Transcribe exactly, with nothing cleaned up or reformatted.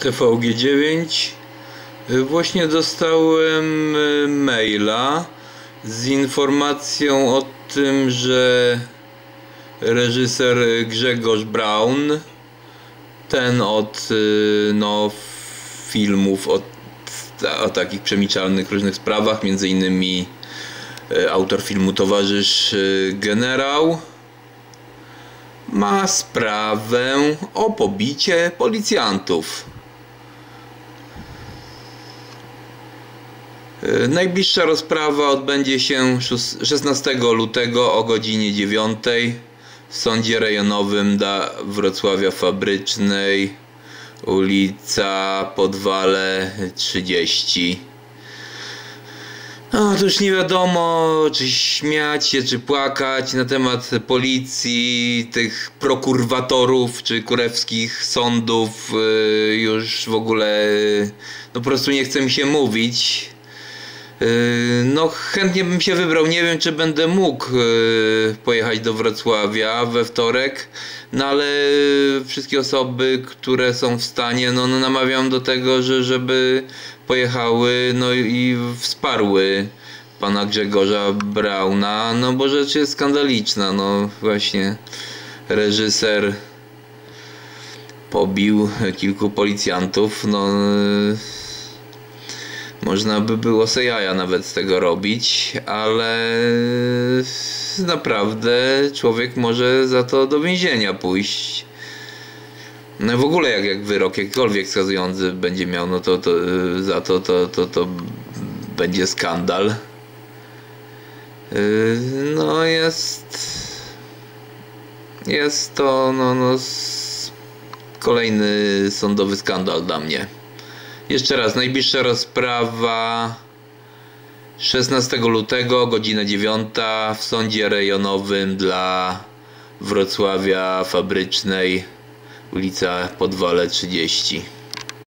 T V G dziewięć właśnie dostałem maila z informacją o tym, że reżyser Grzegorz Braun, ten od no, filmów od, o takich przemilczanych różnych sprawach, między innymi autor filmu Towarzysz Generał, ma sprawę o pobicie policjantów. Najbliższa rozprawa odbędzie się szesnastego lutego o godzinie dziewiątej w Sądzie Rejonowym dla Wrocławia Fabrycznej, ulica Podwale trzydzieści. Otóż nie wiadomo, czy śmiać się, czy płakać na temat policji, tych prokurwatorów, czy kurewskich sądów. Już w ogóle no po prostu nie chce mi się mówić. No chętnie bym się wybrał, nie wiem, czy będę mógł pojechać do Wrocławia we wtorek, no ale wszystkie osoby, które są w stanie, no, no namawiam do tego, że, żeby pojechały no i wsparły pana Grzegorza Brauna, no bo rzecz jest skandaliczna, no właśnie reżyser pobił kilku policjantów, no można by było se jaja nawet z tego robić, ale naprawdę człowiek może za to do więzienia pójść. No w ogóle jak, jak wyrok jakikolwiek skazujący będzie miał, no to, to za to to, to to będzie skandal. No jest... Jest to no, no, kolejny sądowy skandal dla mnie. Jeszcze raz, najbliższa rozprawa szesnastego lutego, godzina dziewiąta w Sądzie Rejonowym dla Wrocławia Fabrycznej, ulica Podwale trzydzieści.